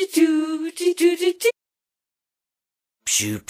Ho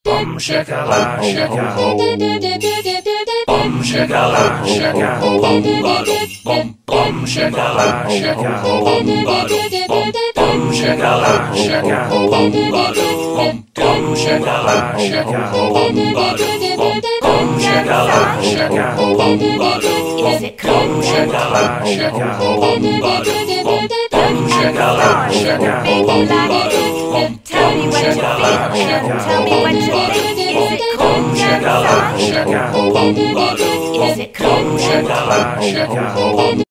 Bum shakalaka shaka. Bum bum shakalaka shaka. Bum shakalaka shaka. Bum shakalaka shaka. Bum shakalaka shaka. Is it bum shakalaka shaka? Bum shakalaka shaka. Baby like it. Tell me what you think. Tell me what you think. Is it cold? Shakalaka shaka. Is it cold? Shakalaka shaka.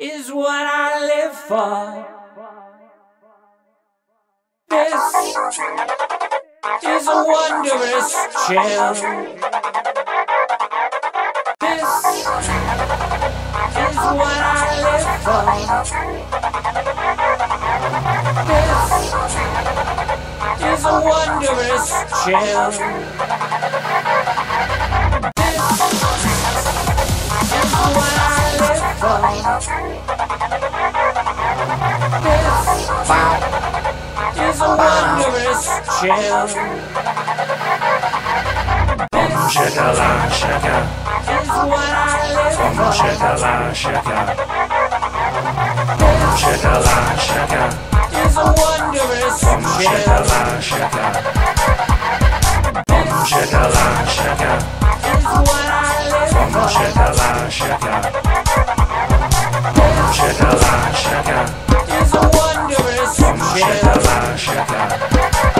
Is what I live for. This is a wondrous chill. This is what I live for. This is a wondrous chill. This is what I this is a wondrous chill. Bum shakalaka shaka. This is what I live for. Bum shakalaka shaka. Bum shakalaka shaka. This is a wondrous chill. Bum shakalaka shaka. Bum shakalaka shaka. This is what I live for. Bum shakalaka shaka. Shakalaka shaka. It's a wondrous chill. Shakalaka shaka.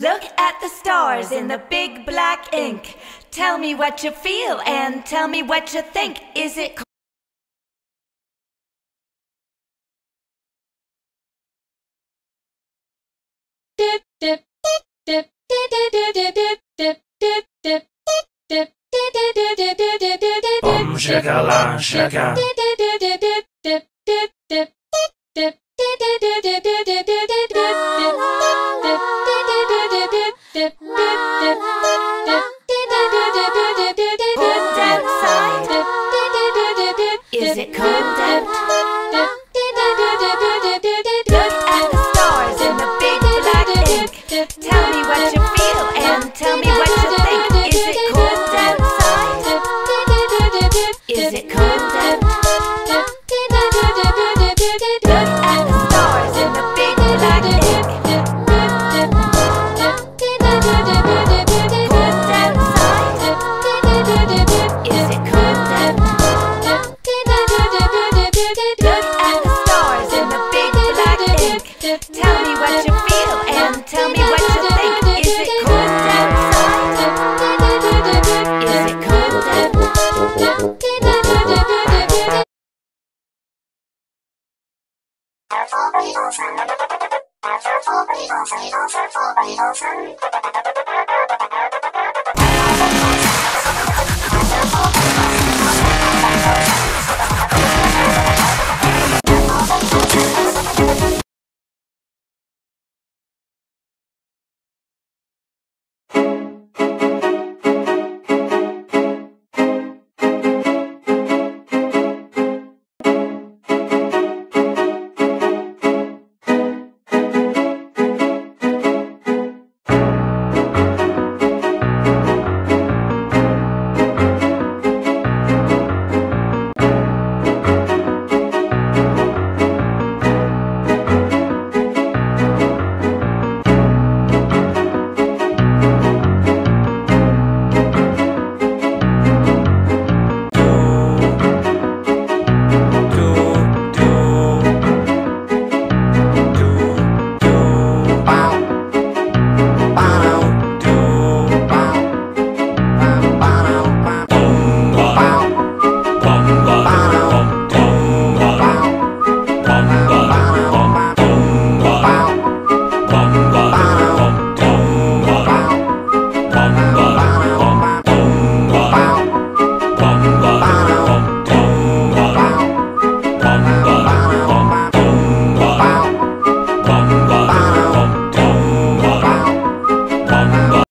Look at the stars in the big black ink. Tell me what you feel and tell me what you think. Is it cold? Boom shakalaka shaka. Is it cold out? Look at the stars in the big black ink. Tell me what you feel and tell me what you think. Is it cold outside? Is it cold out? Look at the stars in the big black ink. Cold outside? Is it cold out? Look at the stars in the big black ink. Tell me what you feel and tell me what you think. Is it cold outside? Is it cold outside?